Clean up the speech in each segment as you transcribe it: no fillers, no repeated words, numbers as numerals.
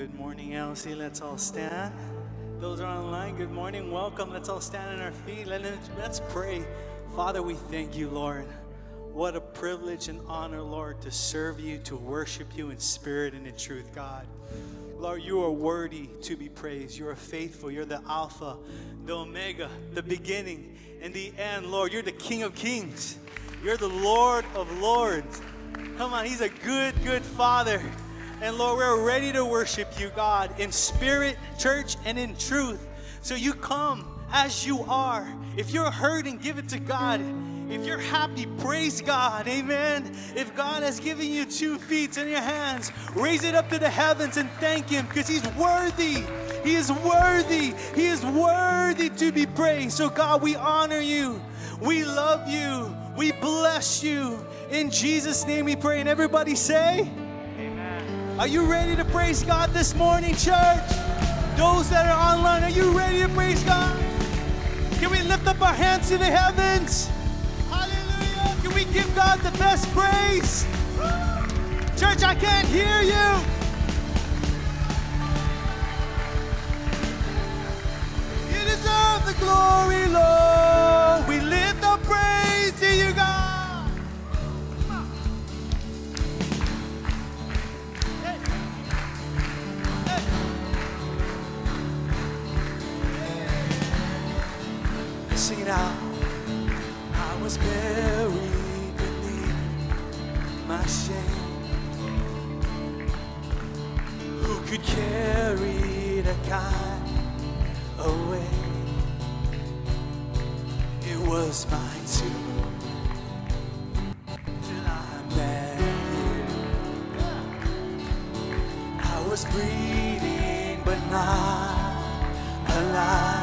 Good morning, LC. Let's all stand. Those are online, good morning. Welcome. Let's all stand on our feet. Let's pray. Father, we thank you, Lord. What a privilege and honor, Lord, to serve you, to worship you in spirit and in truth, God. Lord, you are worthy to be praised. You are faithful. You're the Alpha, the Omega, the beginning, and the end, Lord. You're the King of Kings. You're the Lord of Lords. Come on, he's a good, good Father. And Lord, we're ready to worship you, God, in spirit, church, and in truth. So you come as you are. If you're hurting, give it to God. If you're happy, praise God. Amen. If God has given you two feet in your hands, raise it up to the heavens and thank him, because he's worthy. He is worthy. He is worthy to be praised. So God, we honor you. We love you. We bless you. In Jesus' name we pray. And everybody say... Are you ready to praise God this morning, church? Those that are online, are you ready to praise God? Can we lift up our hands to the heavens? Hallelujah! Can we give God the best praise? Church, I can't hear you. You deserve the glory, Lord. We lift up praise to you, God. Sing it out. I was buried beneath my shame. Who could carry that kind away? It was mine too, till I met you. I was breathing but not alive.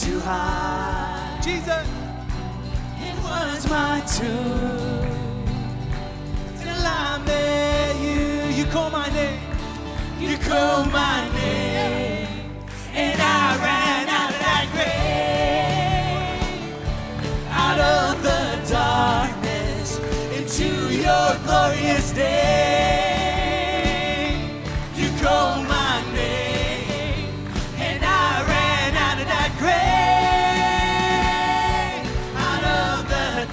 Too high, Jesus. It was my tomb till I met you. You call my name. You call my name, and I ran out of that grave, out of the darkness into your glorious day. You call my.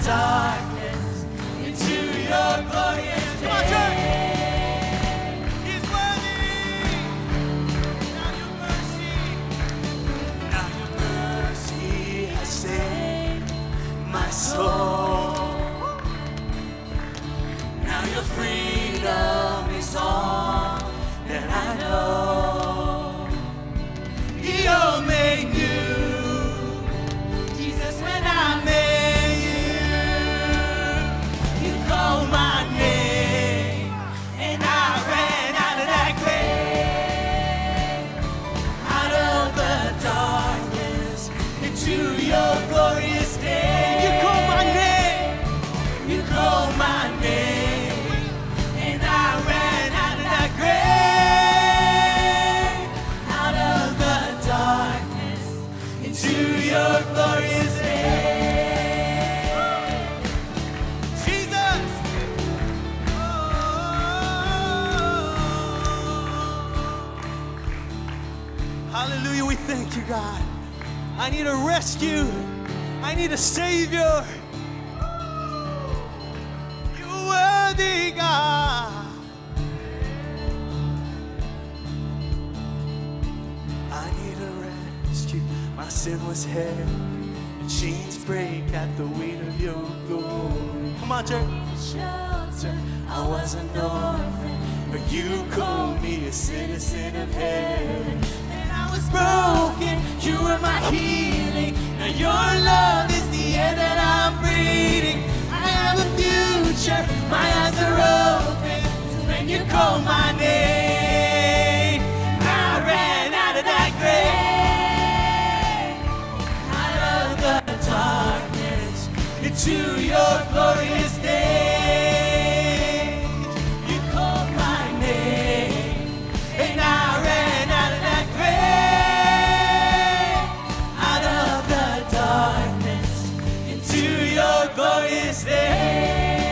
Darkness into your glorious day. He's worthy. Now your mercy, now your mercy has saved my soul. Now your freedom is all that I know. You're made new, Jesus, when I made. My name, and I ran out of that grave, out of the darkness into your glorious day. You call my name, you call my name, and I ran out of that grave, out of the darkness into your glorious day. Hallelujah, we thank you, God. I need a rescue. I need a Savior. You're worthy, God. I need a rescue. My sin was heavy, and chains break at the weight of your glory. Come on, church. I was an orphan, but you called me a citizen of heaven. Was broken, you were my healing. Now your love is the air that I'm breathing. I have a future, my eyes are open. When you call my name, I ran out of that grave, out of the darkness into your glorious day. You called my name, and I ran out of that grave. Your glorious day.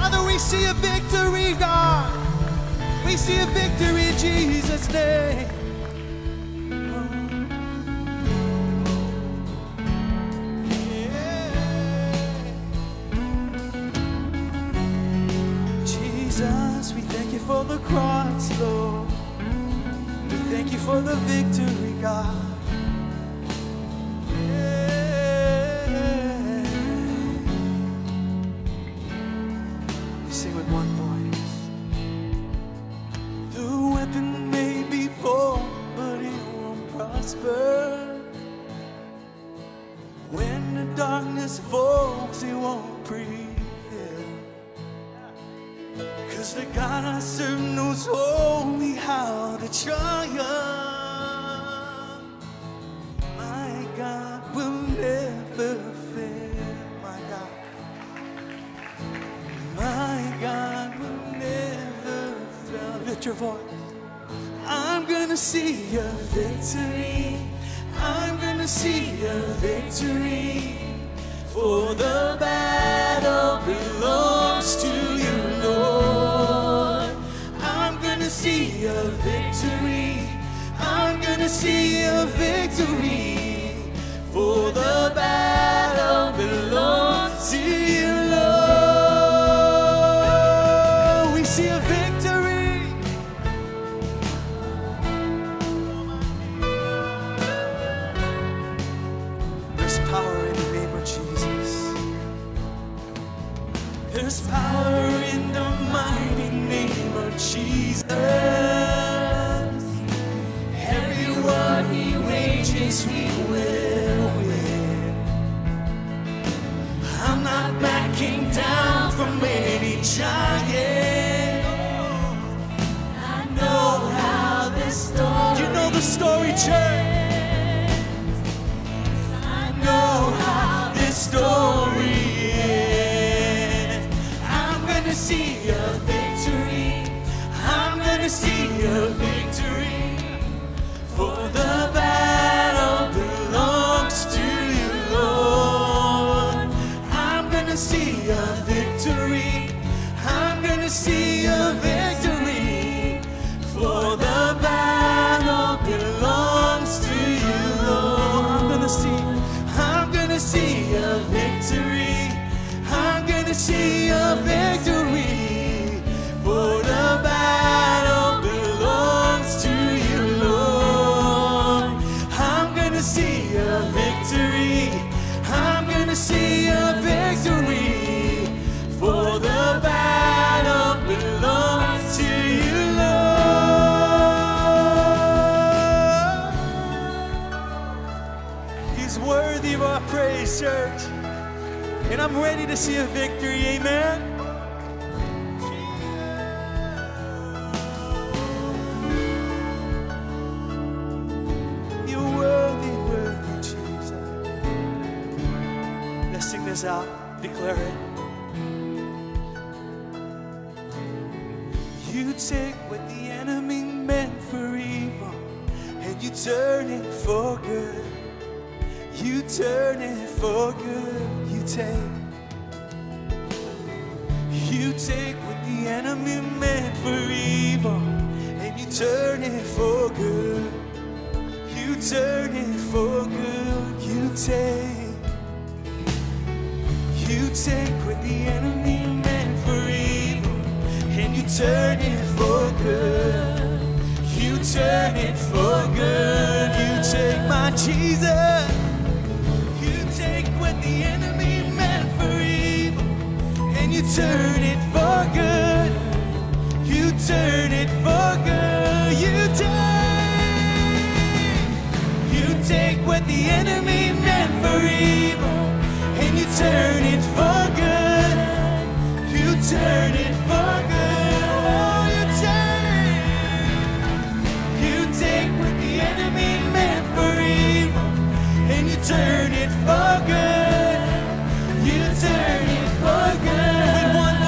Father, we see a victory, God. We see a victory in Jesus' name. Yeah. Jesus, we thank you for the cross, Lord. We thank you for the victory, God. Turn it for good. You turn it for good. When one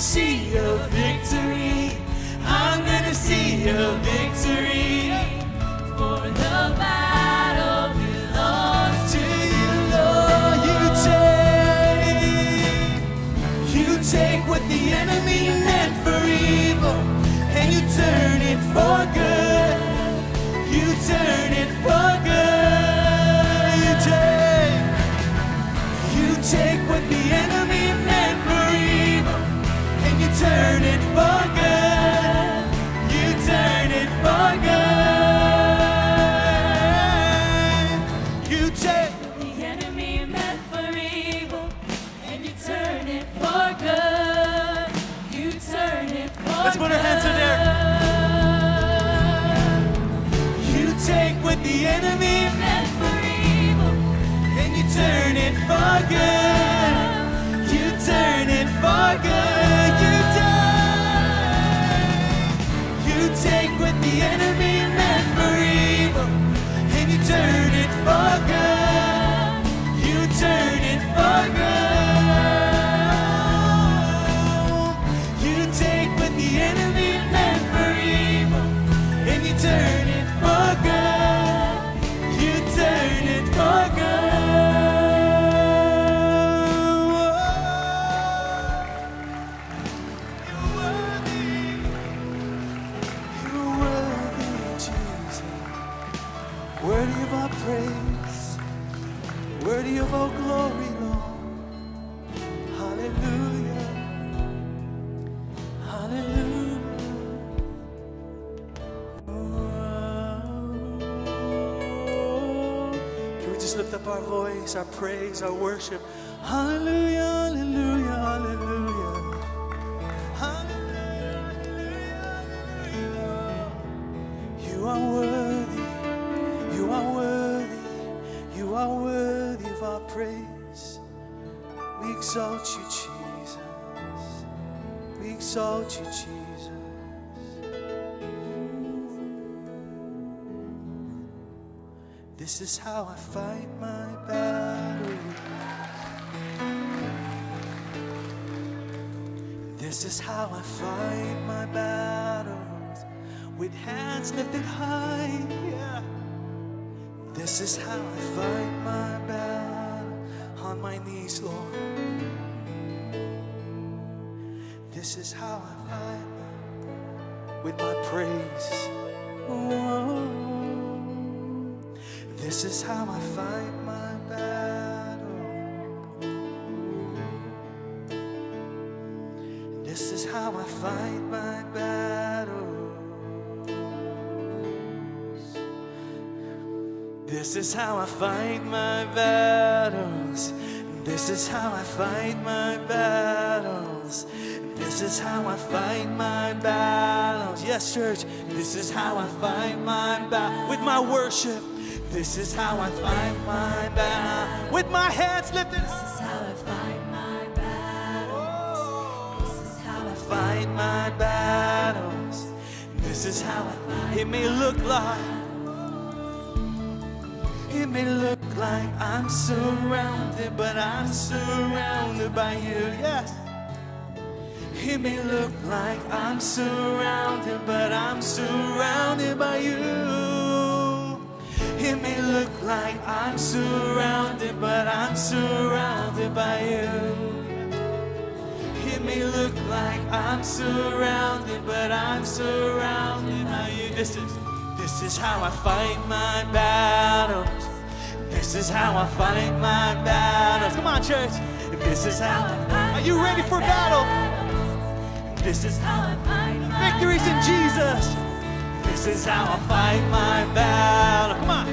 gonna see a victory. I'm gonna see a victory. For the battle belongs to you, Lord. You take what the enemy meant for evil, and you turn it for good. You turn it for good. You take what the enemy meant for evil, and you turn it for good. You turn it for good. You take what the enemy meant for evil, and you turn it for good. You turn it for good. Let's put our hands in there. You take what the enemy meant for evil, and you turn it for good. The enemy meant for evil, and you turn it for good. You turn it for good. You take what the enemy meant for evil, and you turn it for good. You turn it for good. You're worthy. You're worthy. Worthy of our praise, worthy of our glory, Lord. Hallelujah, hallelujah. Oh. Can we just lift up our voice, our praise, our worship? Hallelujah, hallelujah, hallelujah. Hallelujah, hallelujah, hallelujah. You are worthy. Praise, we exalt you, Jesus. We exalt you, Jesus. This is how I fight my battle. This is how I fight my battles, with hands lifted high. Yeah. This is how I fight my battle. On my knees, Lord. This is how I fight with my praise. Whoa. This is how I fight my battle. This is how I fight my battles. This is how I fight my battles. This is how I fight my battles. This is how I fight my battles. Yes, church. This is how I fight my battle. With my worship. This is how I fight my battle. With my hands lifted. This is how I fight my battles. This is how I fight my battles. This is how I fight. It may look like. It may look like I'm surrounded, but I'm surrounded by you, yes. It may look like I'm surrounded, but I'm surrounded by you. It may look like I'm surrounded, but I'm surrounded by you. It may look like I'm surrounded, but I'm surrounded by you. This is how I fight my battles. This is how I fight my battles. Come on, church. This is how I fight. Are you ready for battle? This is how I fight. Victory's in Jesus. This is how I fight my battle. Come on.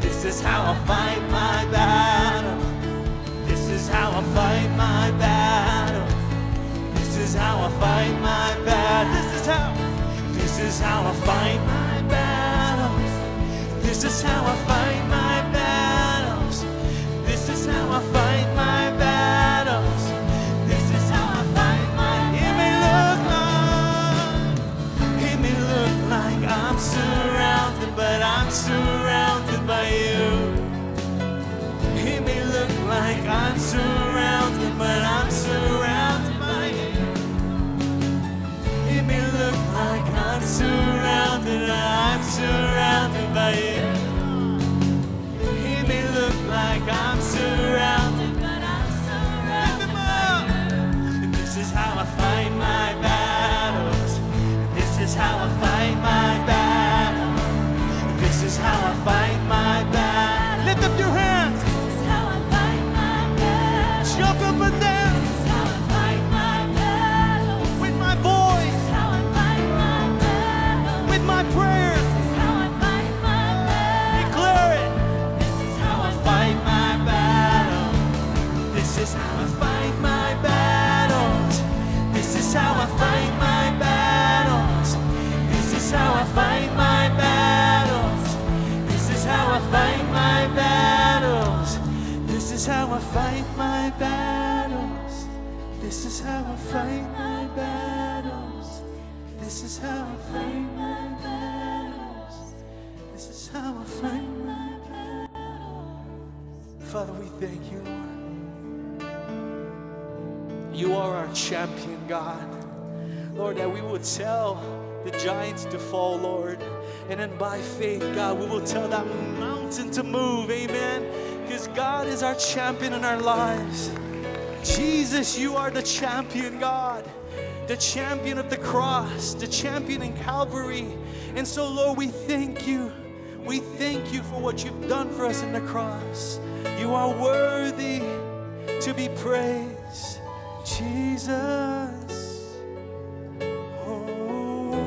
This is how I fight my battle. This is how I fight my battle. This is how I fight my battle. This is how I fight my battles. This is how I fight my battles. This is how I fight my battles. This is how I fight my battles. It may look like I'm surrounded, but I'm surrounded by you. It may look like I'm surrounded, but I'm surrounded by you. This is how I fight my battles. This is how I fight my battles. This is how I fight my battles. This is how I fight my battles. This is how I fight my battles. This is how I fight my battles. This is how I fight my battles. This is how I fight my battles. Father, we thank you, Lord. You are our champion, God. Lord, that we would tell the giants to fall, Lord. And then by faith, God, we will tell that mountain to move, amen. Because God is our champion in our lives. Jesus, you are the champion, God. The champion of the cross, the champion in Calvary. And so, Lord, we thank you. We thank you for what you've done for us in the cross. You are worthy to be praised. Jesus, oh.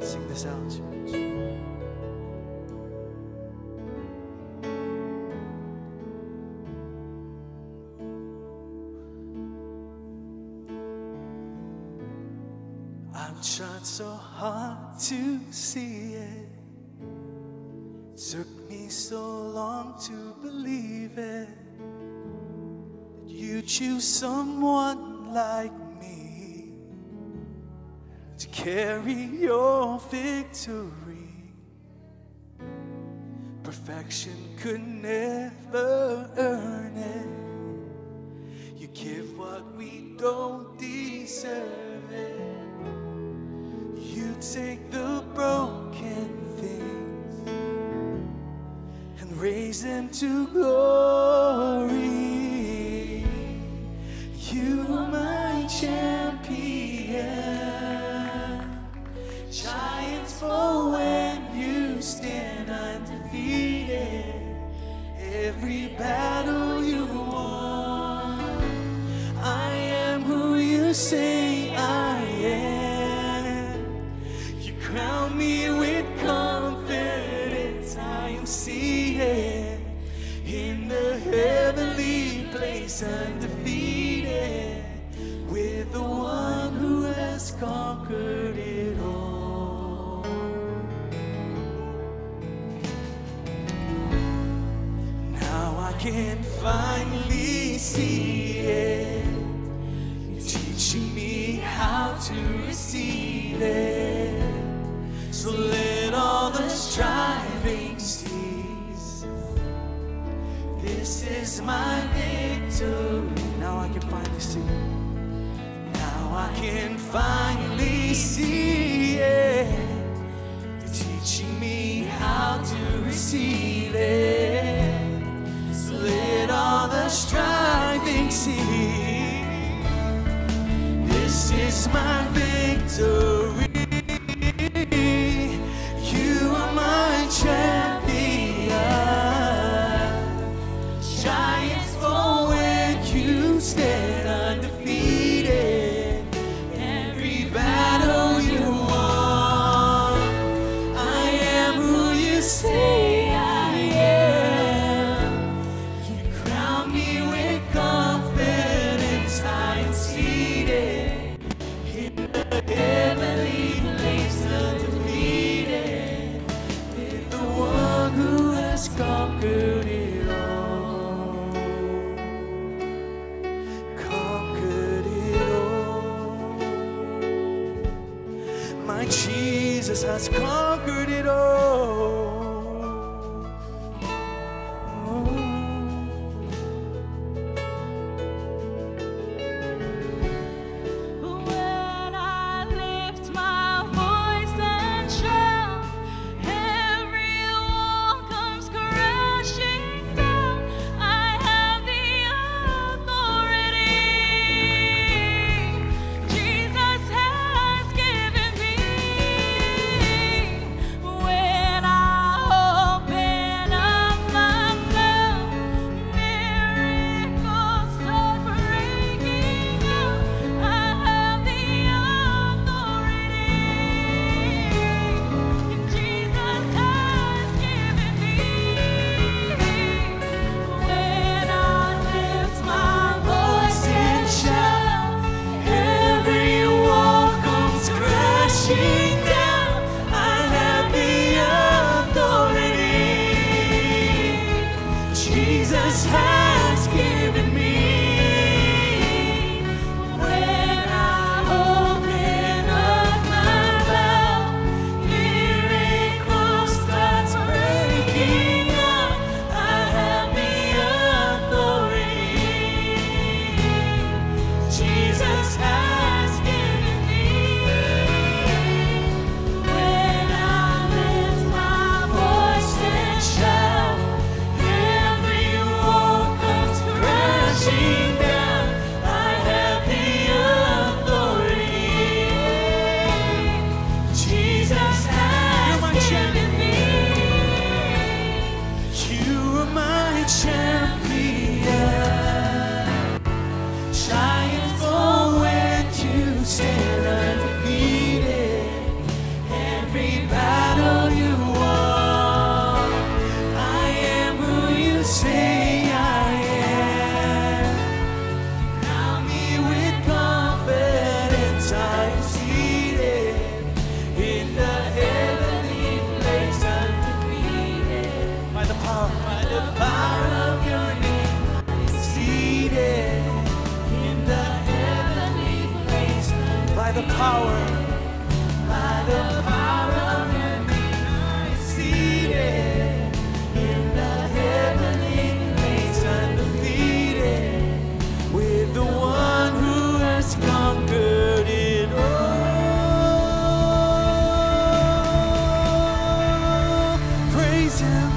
Sing this out, church. I'm trying so hard to see it. Took me so long to believe it, that you choose someone like me to carry your victory. Perfection could never earn it. You give what we don't deserve it. You take the broken things, raise them to glory. You are my champion. Giants fall when you stand undefeated. Every battle you won. I am who you say I am. You crown me with confidence. I am seated in the heavenly place, undefeated, with the one who has conquered it all. Now I can finally see it. You're teaching me how to receive it. So let all the striving cease. This is my victory. Now I can finally see it. Now I can finally see it. You're teaching me how to receive it. So let all the striving see. This is my victory. You are my champion. Has conquered it all. Oh. When I lift my voice and shout, every wall comes crashing down. I have the authority Jesus has given me. Jesus has given me. When I open up my mouth, miracles start breaking out. I have the authority Jesus has given me. When I lift my voice and shout, every wall comes crashing down. I have the authority Jesus has given me. You are my champion. Giants fall when you stand undefeated. Every battle you won, I am who you say I am. Crown me with confidence, I'm seated in the heavenly place, undefeated. By the power of your name, I'm seated in the heavenly place, undefeated. By the power of your name, I'm seated in the heavenly place, undefeated, with the one who has conquered it all. Praise Him,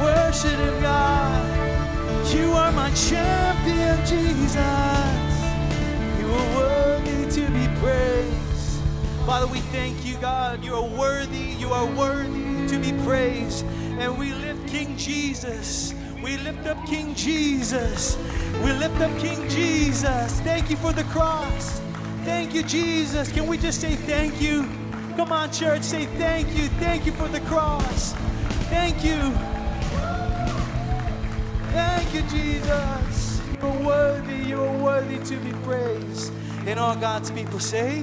worship Him, God. You are my champion, Jesus. You are worthy to be praised. Father, we thank you, God. You are worthy to be praised. And we lift King Jesus. We lift up King Jesus. We lift up King Jesus. Thank you for the cross. Thank you, Jesus. Can we just say thank you? Come on, church, say thank you. Thank you for the cross. Thank you. Thank you, Jesus. You are worthy to be praised. And all God's people say,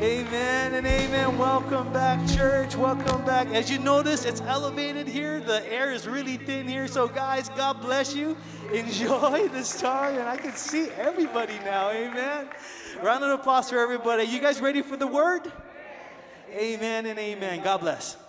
amen and amen. Welcome back, church. Welcome back. As you notice, it's elevated here. The air is really thin here. So, guys, God bless you. Enjoy this time. And I can see everybody now. Amen. Round of applause for everybody. You guys ready for the word? Amen and amen. God bless.